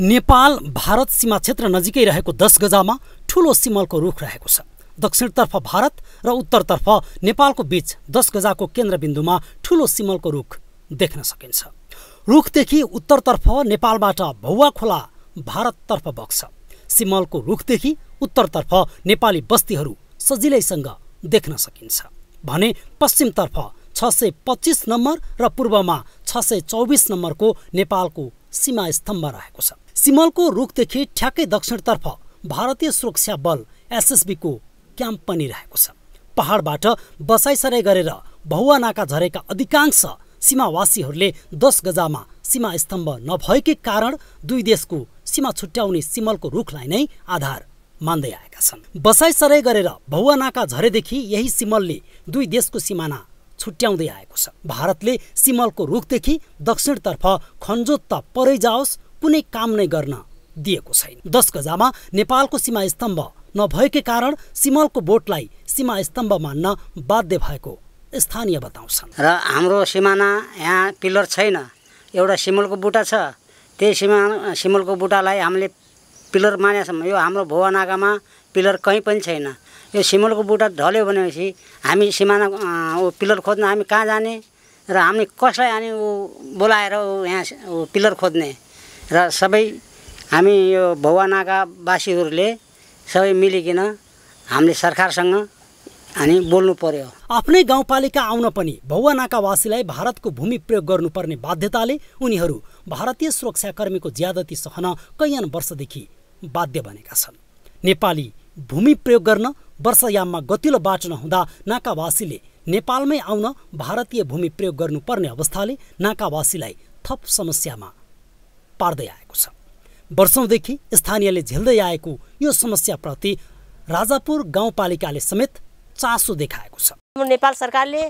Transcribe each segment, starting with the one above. नेपाल भारत सीमा क्षेत्र नजिकै रहेको 10 गजामा ठूलो सिमलको रुख रहेको छ। दक्षिणतर्फ भारत र उत्तरतर्फ नेपालको बीच 10 गजाको केन्द्रबिन्दुमा ठूलो सिमलको रुख देख्न सकिन्छ। रुखदेखि उत्तरतर्फ नेपालबाट भौवा खोला भारततर्फ बग्छ। सिमलको रुखदेखि उत्तरतर्फ नेपाली बस्तीहरू सजिलैसँग देख्न सकिन्छ भने पश्चिमतर्फ 625 नम्बर र पूर्वमा 624 नम्बरको नेपालको सीमा स्तम्भ रहेको छ। सिमलको रुखदेखि ठ्याक्कै दक्षिणतर्फ भारतीय सुरक्षा बल एसएसबी को क्याम्प पनि रहेको छ। पहाडबाट बसाइसराई गरेर भौवा नाका झरेका अधिकांश सीमावासीहरूले 10 गजामा सीमा स्तम्भ नभएकै कारण दुई देशको सीमा छुट्याउने सिमलको रुखलाई नै आधार मान्दै आएका छन्। बसाइसराई गरेर भौवा नाका झरेदेखि यही सिमलले दुई देशको सीमाना छुट्याउँदै आएको छ। भारतले सिमलको रुखदेखि दक्षिणतर्फ खन्जोत्ता परै जाओस् कुनै काम नै गर्न दिएको छैन। 10 गजामा नेपालको सीमा स्तम्भ नभएकै कारण सिमलको बोटलाई सीमा स्तम्भ मान्न बाध्य भएको स्थानीय बताउँछन्। र हाम्रो सिमाना यहाँ पिलर छैन, एउटा सिमलको बुटा छ, त्यही सिमलको बुटालाई हामीले पिलर मानेका छौँ। यो हाम्रो भौवा नाकामा पिलर कहीँ पनि छैन। यो सिमलको बुटा ढल्यो भनेपछि हामी सिमाना पिलर खोज्न हामी कहाँ जाने र हामी कसलाई हामी बोलाएर यहाँ पिलर खोज्ने? र सबै हामी यो भौवा नाकावासीहरूले सबै मिलिकन हामीले सरकारसँग हामी बोल्नु पर्यो। आफ्नै गाउँपालिका आउन पनि भौवा नाकावासीलाई भारतको भूमि प्रयोग गर्नुपर्ने बाध्यताले उनीहरू भारतीय सुरक्षाकर्मीको ज्यादती सहन कैयन वर्षदेखि बाध्य बनेका छन्। नेपाली भूमि प्रयोग गर्न वर्षायाममा गतिलो बाटो नहुँदा नाकावासीले नेपालमै आउन भारतीय भूमि प्रयोग गर्नुपर्ने अवस्थाले नाकावासीलाई थप समस्यामा पार्दै आएको छ। वर्षौंदेखि स्थानीयले झेल्दै आएको यो समस्याप्रति राजापुर गाउँपालिकाले समेत चासो देखाएको छ। नेपाल सरकारले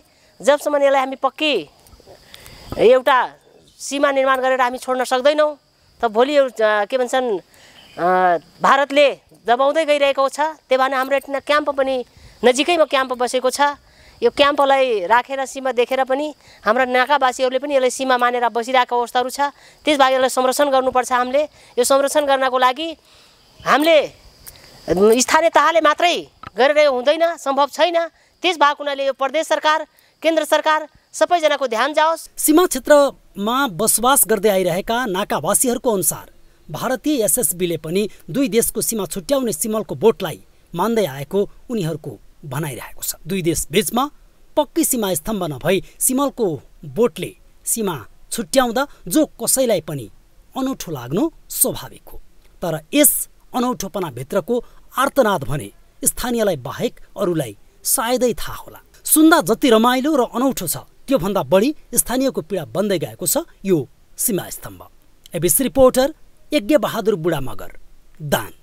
जबसम्म यसलाई हामी पक्की एउटा सीमा निर्माण गरेर हामी छोड्न सक्दैनौँ त भोलि के भन्छन् भारतले दबाउँदै गइरहेको छ। त्यही भएर हाम्रो एउटा क्याम्प पनि नजिकैमा क्याम्प बसेको छ। यो क्याम्पलाई राखेर सीमा देखेर पनि हाम्रा नाकावासीहरूले पनि यसलाई सीमा मानेर बसिरहेको अवस्थाहरू छ। त्यसबाहेक यसलाई संरक्षण गर्नुपर्छ। हामीले यो संरक्षण गर्नको लागि हामीले स्थानीय तहले मात्रै गरिरहेको हुँदैन, सम्भव छैन। त्यसबाहेक उनीहरूले यो प्रदेश सरकार, केन्द्र सरकार सबैजनाको ध्यान जाओस्। सीमा क्षेत्रमा बसोबास गर्दै आइरहेका नाकावासीहरूको अनुसार भारतीय एसएसबीले पनि दुई देशको सीमा छुट्याउने सिमलको बोटलाई मान्दै आएको उनीहरूको भनाइरहेको छ। दुई देश बीचमा पक्की सीमा स्तम्भ नभई सिमलको बोटले सीमा छुट्याउँदा जो कसैलाई पनि अनौठो लाग्नु स्वाभाविक हो, तर यस अनौठोपनाभित्रको आर्तनाद भने स्थानीयलाई बाहेक अरूलाई सायदै थाहा होला। सुन्दा जति रमाइलो र अनौठो छ त्योभन्दा बढी स्थानीयको पीडा बन्दै गएको छ यो सीमा स्तम्भ। एबिसी रिपोर्टर यज्ञबहादुर बुढा मगर, दाङ।